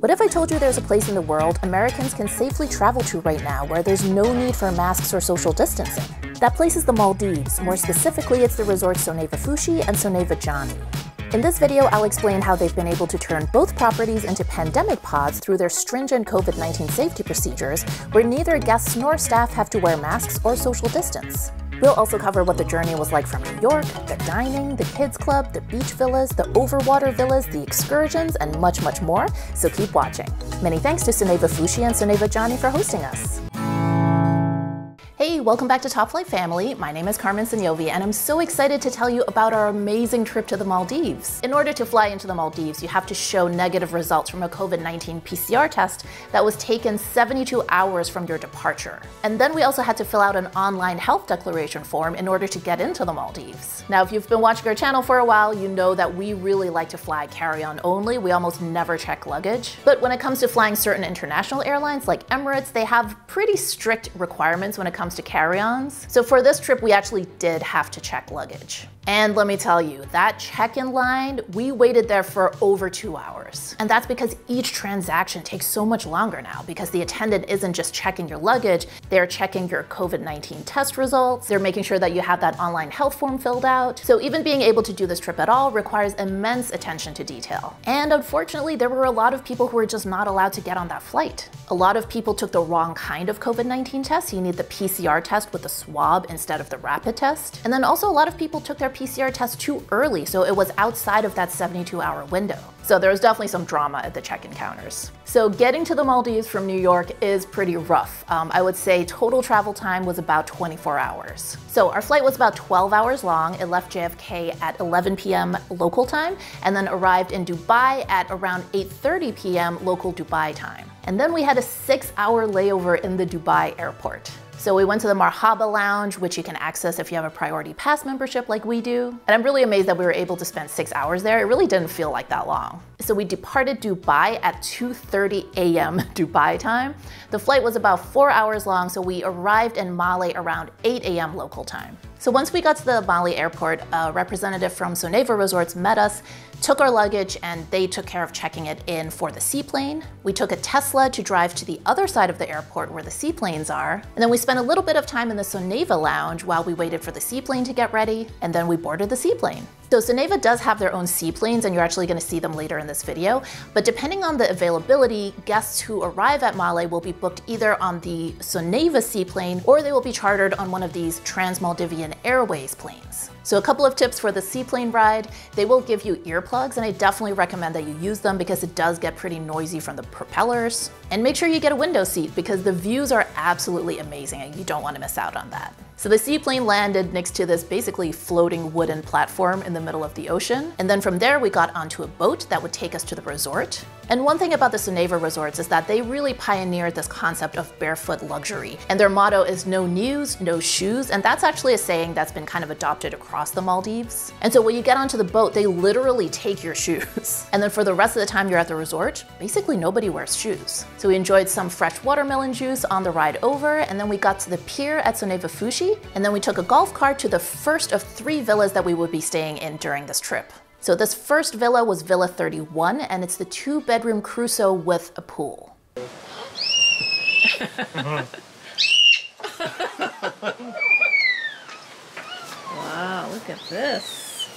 What if I told you there's a place in the world Americans can safely travel to right now where there's no need for masks or social distancing? That place is the Maldives. More specifically, it's the resorts Soneva Fushi and Soneva Jani. In this video, I'll explain how they've been able to turn both properties into pandemic pods through their stringent COVID-19 safety procedures, where neither guests nor staff have to wear masks or social distance. We'll also cover what the journey was like from New York, the dining, the kids club, the beach villas, the overwater villas, the excursions, and much, much more, so keep watching. Many thanks to Soneva Fushi and Soneva Jani for hosting us. Hey, welcome back to Top Flight Family. My name is Carmen Sognonvi, and I'm so excited to tell you about our amazing trip to the Maldives. In order to fly into the Maldives, you have to show negative results from a COVID-19 PCR test that was taken 72 hours from your departure. And then we also had to fill out an online health declaration form in order to get into the Maldives. Now, if you've been watching our channel for a while, you know that we really like to fly carry-on only. We almost never check luggage. But when it comes to flying certain international airlines like Emirates, they have pretty strict requirements when it comes to carry-ons. So for this trip, we actually did have to check luggage. And let me tell you, that check-in line, we waited there for over 2 hours. And that's because each transaction takes so much longer now, because the attendant isn't just checking your luggage, they're checking your COVID-19 test results, they're making sure that you have that online health form filled out. So even being able to do this trip at all requires immense attention to detail. And unfortunately, there were a lot of people who were just not allowed to get on that flight. A lot of people took the wrong kind of COVID-19 test. You need the PCR test with the swab instead of the rapid test. And then also a lot of people took their PCR test too early, so it was outside of that 72-hour window. So there was definitely some drama at the check-in counters. So getting to the Maldives from New York is pretty rough. I would say total travel time was about 24 hours. So our flight was about 12 hours long. It left JFK at 11 p.m. local time, and then arrived in Dubai at around 8:30 p.m. local Dubai time. And then we had a 6-hour layover in the Dubai airport. So we went to the Marhaba Lounge, which you can access if you have a priority pass membership like we do. And I'm really amazed that we were able to spend 6 hours there. It really didn't feel like that long. So we departed Dubai at 2:30 a.m. Dubai time. The flight was about 4 hours long, so we arrived in Malé around 8 a.m. local time. So once we got to the Malé airport, a representative from Soneva Resorts met us, took our luggage, and they took care of checking it in for the seaplane. We took a Tesla to drive to the other side of the airport where the seaplanes are. And then we spent a little bit of time in the Soneva Lounge while we waited for the seaplane to get ready, and then we boarded the seaplane. So Soneva does have their own seaplanes, and you're actually going to see them later in this video, but depending on the availability, guests who arrive at Malé will be booked either on the Soneva seaplane or they will be chartered on one of these Trans-Maldivian Airways planes. So a couple of tips for the seaplane ride. They will give you earplugs, and I definitely recommend that you use them because it does get pretty noisy from the propellers. And make sure you get a window seat because the views are absolutely amazing and you don't want to miss out on that. So the seaplane landed next to this basically floating wooden platform in the middle of the ocean. And then from there, we got onto a boat that would take us to the resort. And one thing about the Soneva Resorts is that they really pioneered this concept of barefoot luxury. And their motto is no news, no shoes. And that's actually a saying that's been kind of adopted across the Maldives. And so when you get onto the boat, they literally take your shoes. And then for the rest of the time you're at the resort, basically nobody wears shoes. So we enjoyed some fresh watermelon juice on the ride over. And then we got to the pier at Soneva Fushi. And then we took a golf cart to the first of 3 villas that we would be staying in during this trip. So this first villa was Villa 31, and it's the 2-bedroom Crusoe with a pool. Wow, look at this.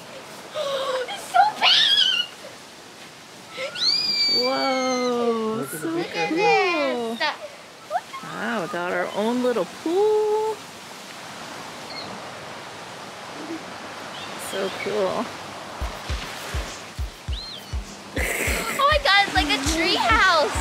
It's so big! Whoa, look so cool. Wow, we got our own little pool. So cool. Oh my god, it's like a tree house.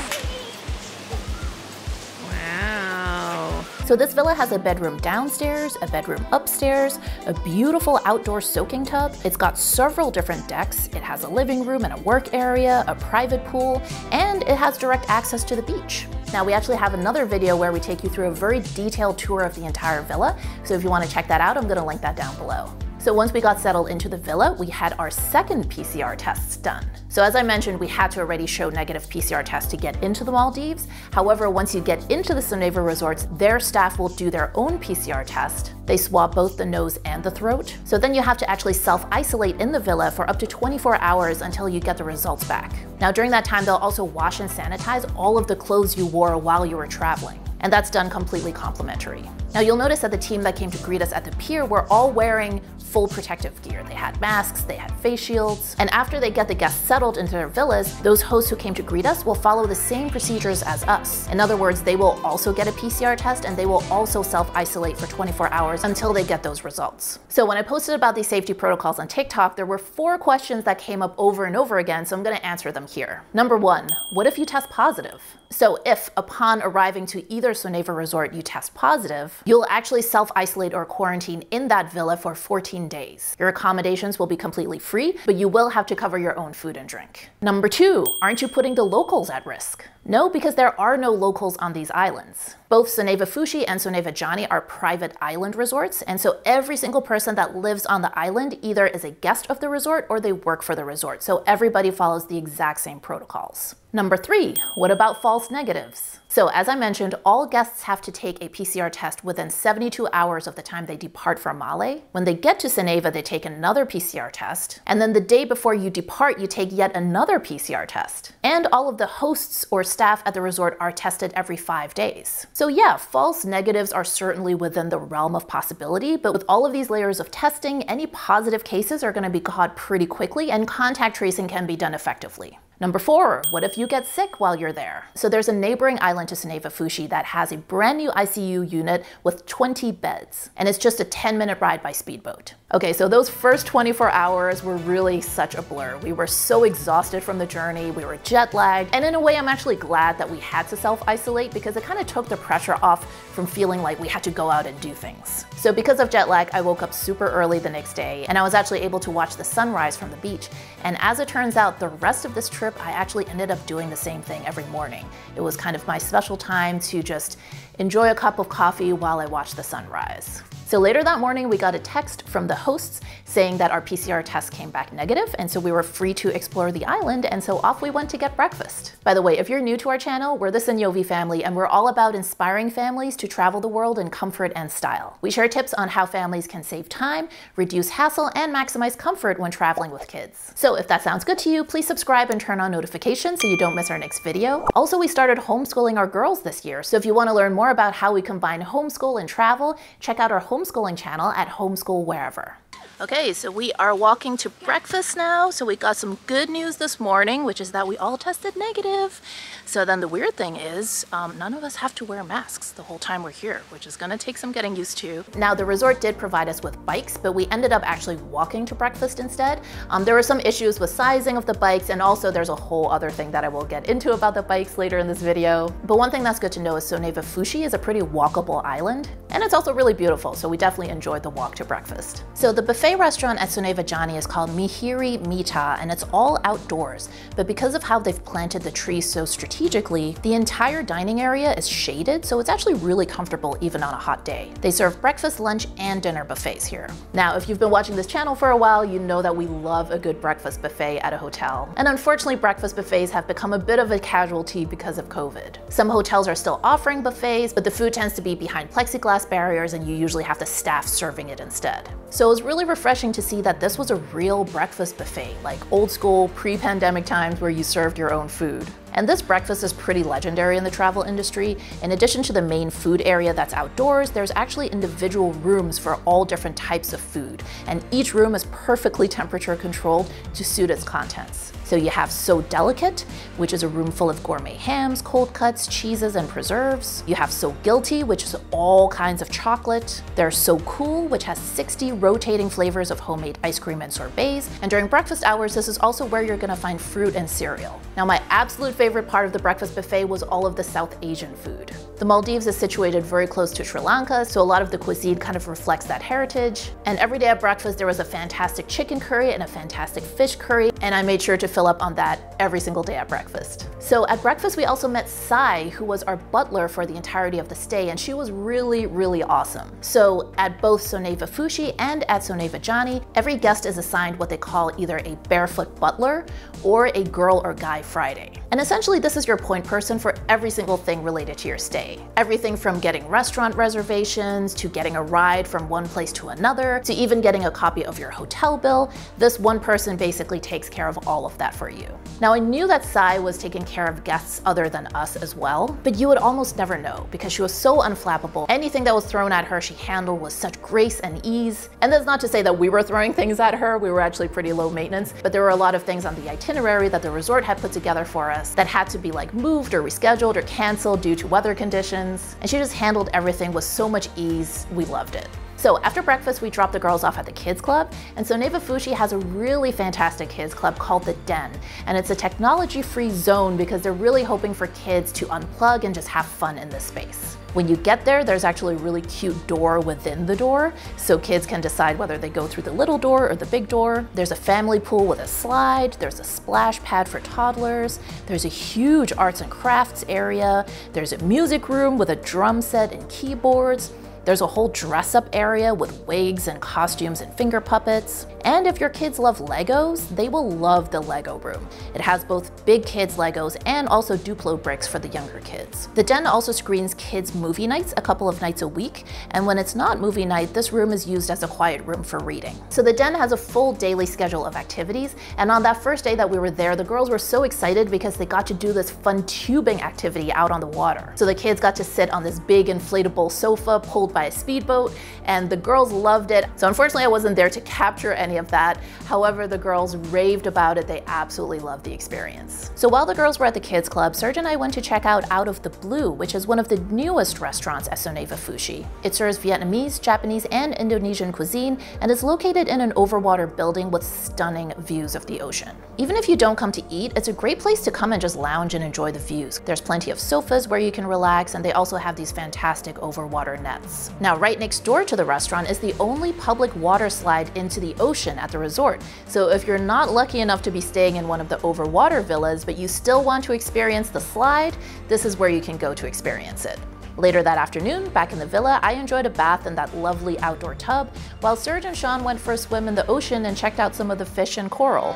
Wow. So this villa has a bedroom downstairs, a bedroom upstairs, a beautiful outdoor soaking tub. It's got several different decks. It has a living room and a work area, a private pool, and it has direct access to the beach. Now, we actually have another video where we take you through a very detailed tour of the entire villa. So if you want to check that out, I'm going to link that down below. So once we got settled into the villa, we had our second PCR tests done. So as I mentioned, we had to already show negative PCR tests to get into the Maldives. However, once you get into the Soneva Resorts, their staff will do their own PCR test. They swab both the nose and the throat. So then you have to actually self-isolate in the villa for up to 24 hours until you get the results back. Now during that time, they'll also wash and sanitize all of the clothes you wore while you were traveling. And that's done completely complimentary. Now you'll notice that the team that came to greet us at the pier were all wearing full protective gear. They had masks, they had face shields, and after they get the guests settled into their villas, those hosts who came to greet us will follow the same procedures as us. In other words, they will also get a PCR test and they will also self-isolate for 24 hours until they get those results. So when I posted about these safety protocols on TikTok, there were 4 questions that came up over and over again, so I'm gonna answer them here. Number 1, what if you test positive? So if, upon arriving to either Soneva Resort, you test positive, you'll actually self-isolate or quarantine in that villa for 14 days. Your accommodations will be completely free, but you will have to cover your own food and drink. Number 2, aren't you putting the locals at risk? No, because there are no locals on these islands. Both Soneva Fushi and Soneva Jani are private island resorts, and so every single person that lives on the island either is a guest of the resort or they work for the resort, so everybody follows the exact same protocols. Number 3, what about false negatives? So as I mentioned, all guests have to take a PCR test within 72 hours of the time they depart from Malé. When they get to Soneva, they take another PCR test, and then the day before you depart, you take yet another PCR test. And all of the hosts or staff at the resort are tested every 5 days. So yeah, false negatives are certainly within the realm of possibility, but with all of these layers of testing, any positive cases are going to be caught pretty quickly, and contact tracing can be done effectively. Number 4, what if you get sick while you're there? So there's a neighboring island to Soneva Fushi that has a brand new ICU unit with 20 beds, and it's just a 10-minute ride by speedboat. Okay, so those first 24 hours were really such a blur. We were so exhausted from the journey, we were jet lagged, and in a way I'm actually glad that we had to self-isolate because it kind of took the pressure off from feeling like we had to go out and do things. So because of jet lag, I woke up super early the next day, and I was actually able to watch the sunrise from the beach. And as it turns out, the rest of this trip I actually ended up doing the same thing every morning. It was kind of my special time to just enjoy a cup of coffee while I watched the sunrise. So later that morning, we got a text from the hosts saying that our PCR test came back negative, and so we were free to explore the island, and so off we went to get breakfast. By the way, if you're new to our channel, we're the Soneva family, and we're all about inspiring families to travel the world in comfort and style. We share tips on how families can save time, reduce hassle, and maximize comfort when traveling with kids. So if that sounds good to you, please subscribe and turn on notifications so you don't miss our next video. Also, we started homeschooling our girls this year, so if you want to learn more about how we combine homeschool and travel, check out our homeschooling channel at Homeschool Wherever. Okay, so we are walking to breakfast now. So we got some good news this morning, which is that we all tested negative. So then the weird thing is none of us have to wear masks the whole time we're here, which is gonna take some getting used to. Now the resort did provide us with bikes, but we ended up actually walking to breakfast instead. There were some issues with sizing of the bikes, and also there's a whole other thing that I will get into about the bikes later in this video. But one thing that's good to know is Soneva Fushi is a pretty walkable island, and it's also really beautiful. So we definitely enjoyed the walk to breakfast. So the buffet restaurant at Soneva Jani is called Mihiri Mita, and it's all outdoors, but because of how they've planted the trees so strategically, the entire dining area is shaded, so it's actually really comfortable even on a hot day. They serve breakfast, lunch, and dinner buffets here. Now, if you've been watching this channel for a while, you know that we love a good breakfast buffet at a hotel, and unfortunately breakfast buffets have become a bit of a casualty because of COVID. Some hotels are still offering buffets, but the food tends to be behind plexiglass barriers, and you usually have the staff serving it instead. So it was really refreshing to see that this was a real breakfast buffet, like old school pre-pandemic times where you served your own food. And this breakfast is pretty legendary in the travel industry. In addition to the main food area that's outdoors, there's actually individual rooms for all different types of food. And each room is perfectly temperature controlled to suit its contents. So you have So Delicate, which is a room full of gourmet hams, cold cuts, cheeses, and preserves. You have So Guilty, which is all kinds of chocolate. There's So Cool, which has 60 rotating flavors of homemade ice cream and sorbets. And during breakfast hours, this is also where you're gonna find fruit and cereal. Now, my absolute favorite part of the breakfast buffet was all of the South Asian food. The Maldives is situated very close to Sri Lanka, so a lot of the cuisine kind of reflects that heritage. And every day at breakfast, there was a fantastic chicken curry and a fantastic fish curry, and I made sure to fill up on that every single day at breakfast. So at breakfast, we also met Sai, who was our butler for the entirety of the stay, and she was really, really awesome. So at both Soneva Fushi and at Soneva Jani, every guest is assigned what they call either a barefoot butler or a girl or guy Friday. And essentially, this is your point person for every single thing related to your stay. Everything from getting restaurant reservations, to getting a ride from one place to another, to even getting a copy of your hotel bill. This one person basically takes care of all of that for you. Now, I knew that Sai was taking care of guests other than us as well, but you would almost never know because she was so unflappable. Anything that was thrown at her, she handled with such grace and ease. And that's not to say that we were throwing things at her, we were actually pretty low maintenance, but there were a lot of things on the itinerary that the resort had put together for us that had to be like moved or rescheduled or canceled due to weather conditions. And she just handled everything with so much ease, we loved it. So after breakfast, we dropped the girls off at the kids club, and Soneva Fushi has a really fantastic kids club called the Den, and it's a technology-free zone because they're really hoping for kids to unplug and just have fun in this space. When you get there, there's actually a really cute door within the door, so kids can decide whether they go through the little door or the big door. There's a family pool with a slide, there's a splash pad for toddlers, there's a huge arts and crafts area, there's a music room with a drum set and keyboards, there's a whole dress-up area with wigs and costumes and finger puppets. And if your kids love Legos, they will love the Lego room. It has both big kids Legos and also Duplo bricks for the younger kids. The Den also screens kids movie nights a couple of nights a week, and when it's not movie night, this room is used as a quiet room for reading. So the Den has a full daily schedule of activities, and on that first day that we were there, the girls were so excited because they got to do this fun tubing activity out on the water. So the kids got to sit on this big inflatable sofa pulled by a speedboat, and the girls loved it. So unfortunately, I wasn't there to capture any of that. However, the girls raved about it. They absolutely loved the experience. So while the girls were at the kids club, Serge and I went to check out of the Blue, which is one of the newest restaurants at Soneva Fushi. It serves Vietnamese, Japanese, and Indonesian cuisine, and is located in an overwater building with stunning views of the ocean. Even if you don't come to eat, it's a great place to come and just lounge and enjoy the views. There's plenty of sofas where you can relax, and they also have these fantastic overwater nets. Now, right next door to the restaurant is the only public water slide into the ocean at the resort. So if you're not lucky enough to be staying in one of the overwater villas, but you still want to experience the slide, this is where you can go to experience it. Later that afternoon, back in the villa, I enjoyed a bath in that lovely outdoor tub, while Serge and Sean went for a swim in the ocean and checked out some of the fish and coral.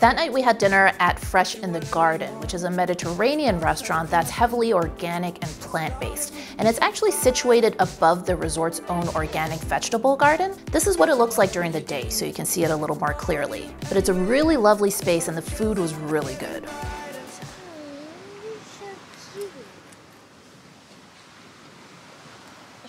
That night we had dinner at Fresh in the Garden, which is a Mediterranean restaurant that's heavily organic and plant-based. And it's actually situated above the resort's own organic vegetable garden. This is what it looks like during the day, so you can see it a little more clearly. But it's a really lovely space and the food was really good.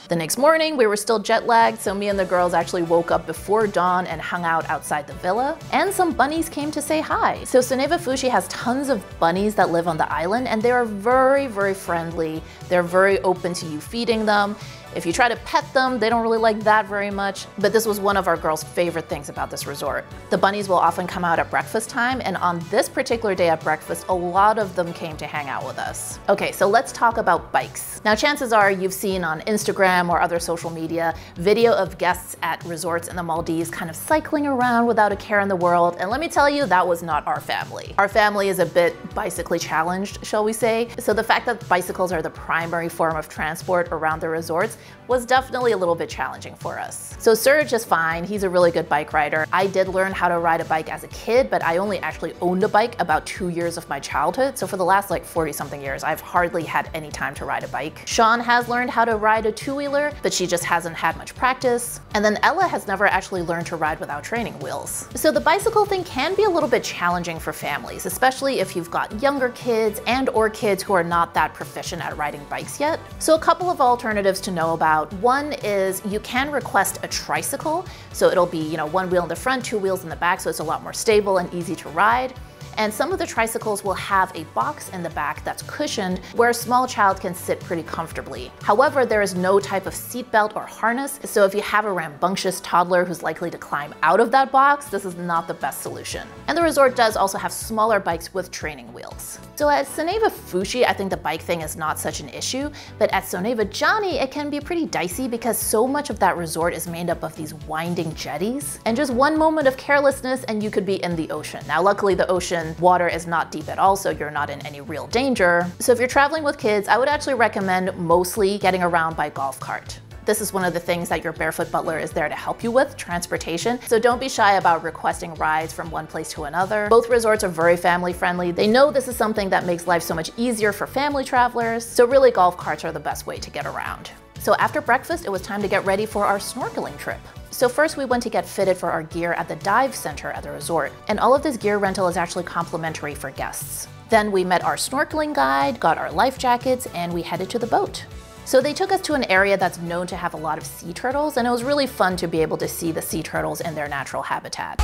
The next morning, we were still jet-lagged, so me and the girls actually woke up before dawn and hung out outside the villa. And some bunnies came to say hi. So Soneva Fushi has tons of bunnies that live on the island, and they are very, very friendly. They're very open to you feeding them. If you try to pet them, they don't really like that very much, but this was one of our girls' favorite things about this resort. The bunnies will often come out at breakfast time, and on this particular day at breakfast, a lot of them came to hang out with us. Okay, so let's talk about bikes. Now, chances are you've seen on Instagram or other social media video of guests at resorts in the Maldives kind of cycling around without a care in the world, and let me tell you, that was not our family. Our family is a bit bicycally challenged, shall we say, so the fact that bicycles are the primary form of transport around the resorts was definitely a little bit challenging for us. So Serge is fine, he's a really good bike rider. I did learn how to ride a bike as a kid, but I only actually owned a bike about 2 years of my childhood, so for the last like 40-something years, I've hardly had any time to ride a bike. Sean has learned how to ride a two-wheeler, but she just hasn't had much practice. And then Ella has never actually learned to ride without training wheels. So the bicycle thing can be a little bit challenging for families, especially if you've got younger kids and or kids who are not that proficient at riding bikes yet. So a couple of alternatives to know about. One is you can request a tricycle, so it'll be, you know, one wheel in the front, two wheels in the back, so it's a lot more stable and easy to ride. And some of the tricycles will have a box in the back that's cushioned where a small child can sit pretty comfortably. However, there is no type of seatbelt or harness, so if you have a rambunctious toddler who's likely to climb out of that box, this is not the best solution. And the resort does also have smaller bikes with training wheels. So at Soneva Fushi, I think the bike thing is not such an issue, but at Soneva Jani, it can be pretty dicey because so much of that resort is made up of these winding jetties, and just one moment of carelessness and you could be in the ocean. Now, luckily the ocean water is not deep at all, so you're not in any real danger. So if you're traveling with kids, I would actually recommend mostly getting around by golf cart. This is one of the things that your barefoot butler is there to help you with, transportation. So don't be shy about requesting rides from one place to another. Both resorts are very family friendly. They know this is something that makes life so much easier for family travelers. So really, golf carts are the best way to get around. So after breakfast, it was time to get ready for our snorkeling trip. So first we went to get fitted for our gear at the dive center at the resort. And all of this gear rental is actually complimentary for guests. Then we met our snorkeling guide, got our life jackets, and we headed to the boat. So they took us to an area that's known to have a lot of sea turtles, and it was really fun to be able to see the sea turtles in their natural habitat.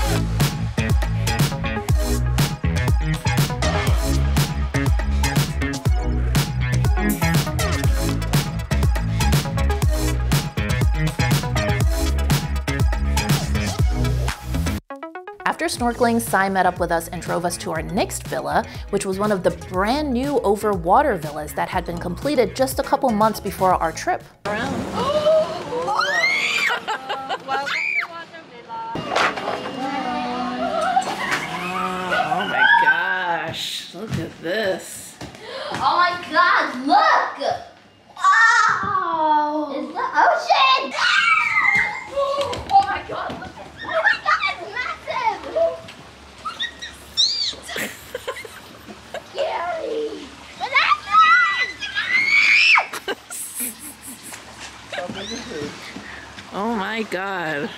After snorkeling, Sai met up with us and drove us to our next villa, which was one of the brand new over water villas that had been completed just a couple months before our trip. Oh my gosh, look at this. Oh my god, look! Oh, it's the ocean! Oh my god, look. Oh my god,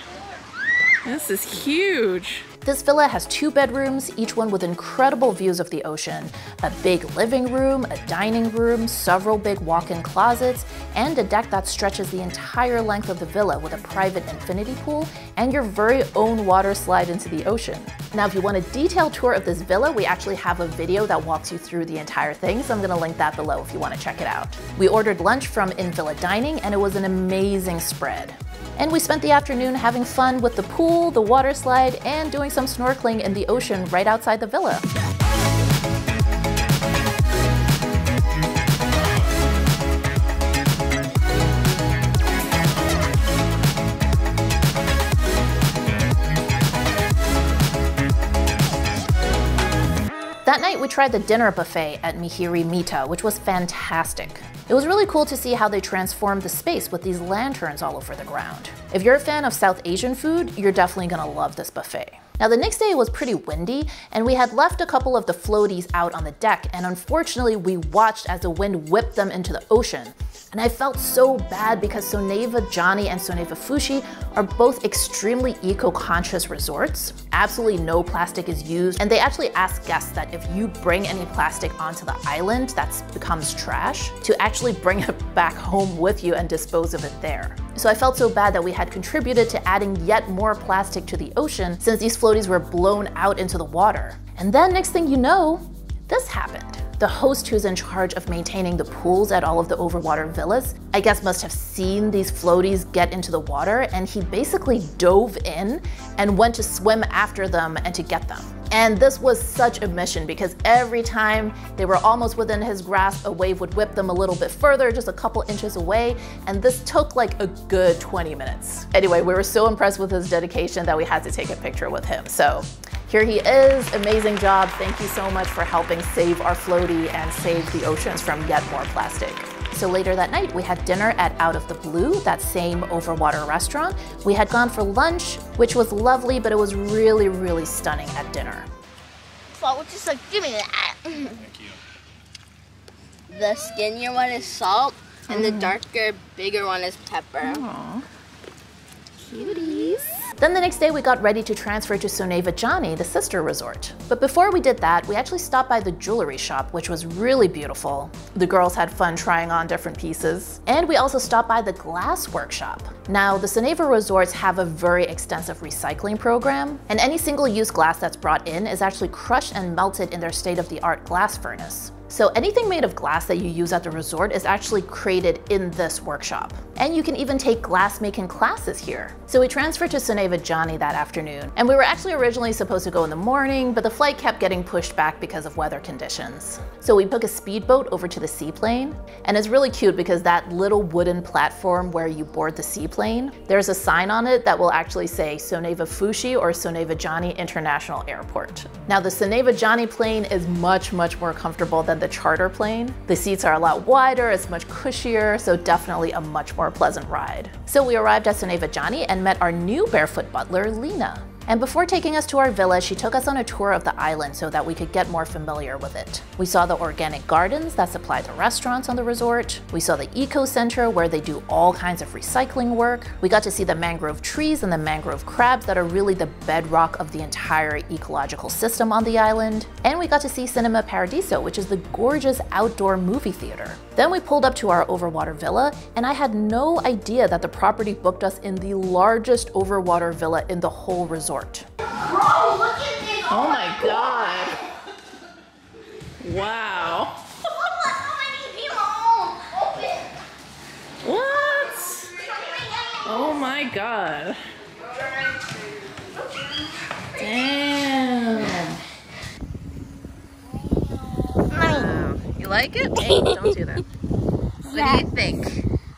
this is huge. This villa has 2 bedrooms, each one with incredible views of the ocean, a big living room, a dining room, several big walk-in closets, and a deck that stretches the entire length of the villa with a private infinity pool and your very own water slide into the ocean. Now, if you want a detailed tour of this villa, we actually have a video that walks you through the entire thing, so I'm gonna link that below if you wanna check it out. We ordered lunch from in-villa dining and it was an amazing spread. And we spent the afternoon having fun with the pool, the water slide, and doing some snorkeling in the ocean right outside the villa. That night we tried the dinner buffet at Mihiri Mita, which was fantastic. It was really cool to see how they transformed the space with these lanterns all over the ground. If you're a fan of South Asian food, you're definitely gonna love this buffet. Now, the next day was pretty windy, and we had left a couple of the floaties out on the deck, and unfortunately we watched as the wind whipped them into the ocean. And I felt so bad because Soneva Jani and Soneva Fushi are both extremely eco-conscious resorts. Absolutely no plastic is used, and they actually ask guests that if you bring any plastic onto the island that becomes trash, to actually bring it back home with you and dispose of it there. So I felt so bad that we had contributed to adding yet more plastic to the ocean since these floaties were blown out into the water. And then next thing you know, this happened. The host who's in charge of maintaining the pools at all of the overwater villas, I guess must have seen these floaties get into the water, and he basically dove in and went to swim after them and to get them. And this was such a mission because every time they were almost within his grasp, a wave would whip them a little bit further, just a couple inches away, and this took like a good 20 minutes. Anyway, we were so impressed with his dedication that we had to take a picture with him. So here he is, amazing job. Thank you so much for helping save our floaty and save the oceans from yet more plastic. So later that night, we had dinner at Out of the Blue, that same overwater restaurant. We had gone for lunch, which was lovely, but it was really, really stunning at dinner. Salt, which is like, give me that. Thank you. The skinnier one is salt, and the darker, bigger one is pepper. Aww. Cuties. Then the next day we got ready to transfer to Soneva Jani, the sister resort. But before we did that, we actually stopped by the jewelry shop, which was really beautiful. The girls had fun trying on different pieces. And we also stopped by the glass workshop. Now, the Soneva resorts have a very extensive recycling program, and any single-use glass that's brought in is actually crushed and melted in their state-of-the-art glass furnace. So anything made of glass that you use at the resort is actually created in this workshop. And you can even take glass making classes here. So we transferred to Soneva Jani that afternoon, and we were actually originally supposed to go in the morning, but the flight kept getting pushed back because of weather conditions. So we took a speedboat over to the seaplane, and it's really cute because that little wooden platform where you board the seaplane, there's a sign on it that will actually say Soneva Fushi or Soneva Jani International Airport. Now the Soneva Jani plane is much more comfortable than the charter plane. The seats are a lot wider, it's much cushier, so definitely a much more pleasant ride. So we arrived at Soneva Jani and met our new barefoot butler, Lena. And before taking us to our villa, she took us on a tour of the island so that we could get more familiar with it. We saw the organic gardens that supply the restaurants on the resort. We saw the eco center where they do all kinds of recycling work. We got to see the mangrove trees and the mangrove crabs that are really the bedrock of the entire ecological system on the island. And we got to see Cinema Paradiso, which is the gorgeous outdoor movie theater. Then we pulled up to our overwater villa, and I had no idea that the property booked us in the largest overwater villa in the whole resort. Bro, look at this! Oh my god! Wow! What? Oh my god! Damn! Wow. You like it? Hey, don't do that. What do you think?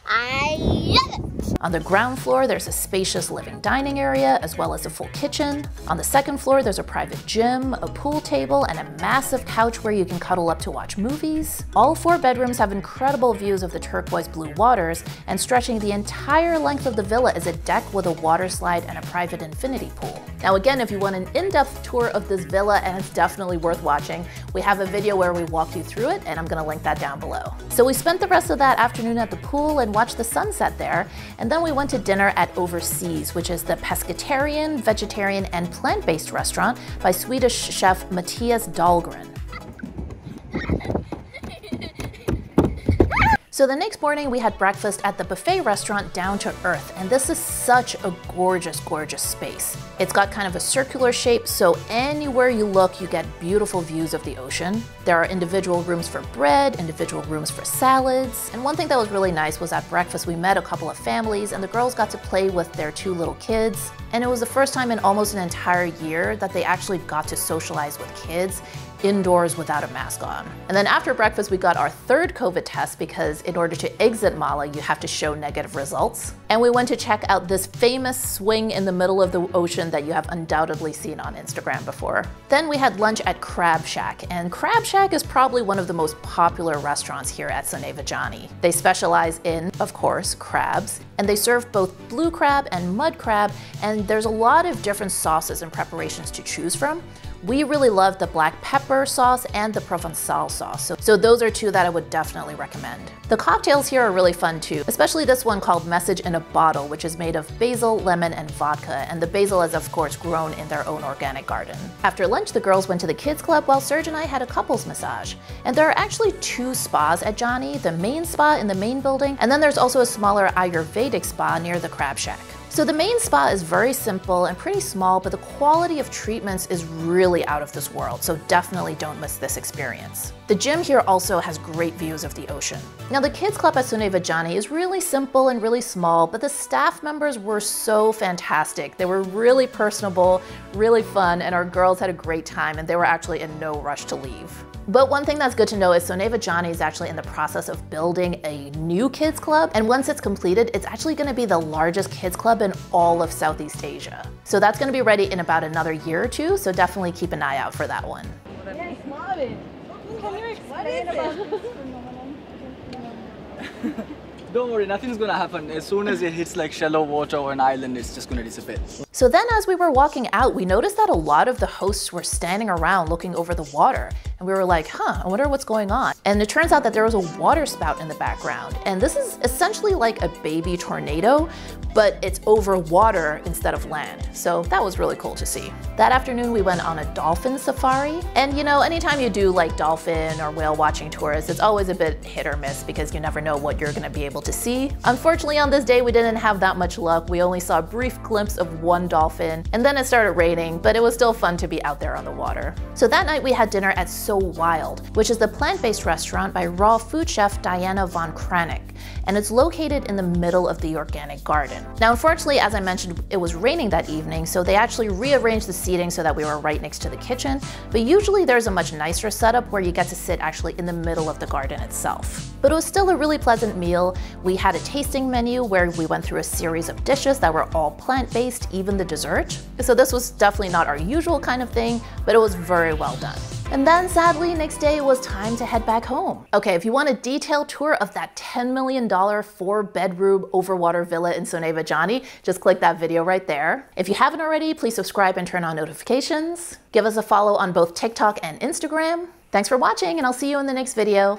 I love it! On the ground floor, there's a spacious living dining area, as well as a full kitchen. On the second floor, there's a private gym, a pool table, and a massive couch where you can cuddle up to watch movies. All four bedrooms have incredible views of the turquoise blue waters, and stretching the entire length of the villa is a deck with a water slide and a private infinity pool. Now again, if you want an in-depth tour of this villa, and it's definitely worth watching, we have a video where we walk you through it, and I'm gonna link that down below. So we spent the rest of that afternoon at the pool and watched the sunset there, and then we went to dinner at Overseas, which is the pescatarian, vegetarian, and plant-based restaurant by Swedish chef Matthias Dahlgren. So the next morning we had breakfast at the buffet restaurant Down to Earth, and this is such a gorgeous space. It's got kind of a circular shape, so anywhere you look you get beautiful views of the ocean. There are individual rooms for bread, individual rooms for salads, and one thing that was really nice was at breakfast we met a couple of families and the girls got to play with their two little kids, and it was the first time in almost an entire year that they actually got to socialize with kids indoors without a mask on. And then after breakfast, we got our third COVID test because in order to exit Malé, you have to show negative results. And we went to check out this famous swing in the middle of the ocean that you have undoubtedly seen on Instagram before. Then we had lunch at Crab Shack, and Crab Shack is probably one of the most popular restaurants here at Soneva Jani. They specialize in, of course, crabs, and they serve both blue crab and mud crab, and there's a lot of different sauces and preparations to choose from. We really love the black pepper sauce and the Provençal sauce, so those are two that I would definitely recommend. The cocktails here are really fun too, especially this one called Message in a Bottle, which is made of basil, lemon, and vodka, and the basil is of course grown in their own organic garden. After lunch, the girls went to the kids club while Serge and I had a couples massage. And there are actually two spas at Jani, the main spa in the main building, and then there's also a smaller Ayurvedic spa near the Crab Shack. So the main spa is very simple and pretty small, but the quality of treatments is really out of this world, so definitely don't miss this experience. The gym here also has great views of the ocean. Now the kids club at Soneva Jani is really simple and really small, but the staff members were so fantastic. They were really personable, really fun, and our girls had a great time, and they were actually in no rush to leave. But one thing that's good to know is Soneva Jani is actually in the process of building a new kids club, and once it's completed, it's actually going to be the largest kids club in all of Southeast Asia. So that's going to be ready in about another year or two, so definitely keep an eye out for that one. Yeah, it's not it. Can you explain about this phenomenon? Don't worry, nothing's gonna happen. As soon as it hits like shallow water or an island, it's just gonna disappear. So then as we were walking out, we noticed that a lot of the hosts were standing around looking over the water. And we were like, huh, I wonder what's going on. And it turns out that there was a water spout in the background. And this is essentially like a baby tornado, but it's over water instead of land. So that was really cool to see. That afternoon, we went on a dolphin safari. And you know, anytime you do like dolphin or whale watching tours, it's always a bit hit or miss because you never know what you're gonna be able to see. Unfortunately, on this day, we didn't have that much luck. We only saw a brief glimpse of one dolphin, and then it started raining, but it was still fun to be out there on the water. So that night, we had dinner at So Wild, which is the plant-based restaurant by raw food chef Diana von Kranich, and it's located in the middle of the organic garden. Now, unfortunately, as I mentioned, it was raining that evening, so they actually rearranged the seating so that we were right next to the kitchen, but usually there's a much nicer setup where you get to sit actually in the middle of the garden itself. But it was still a really pleasant meal. We had a tasting menu where we went through a series of dishes that were all plant-based, even the dessert. So this was definitely not our usual kind of thing, but it was very well done. And then sadly, next day it was time to head back home. Okay, if you want a detailed tour of that $10 million 4-bedroom overwater villa in Soneva Jani, just click that video right there. If you haven't already, please subscribe and turn on notifications. Give us a follow on both TikTok and Instagram. Thanks for watching, and I'll see you in the next video.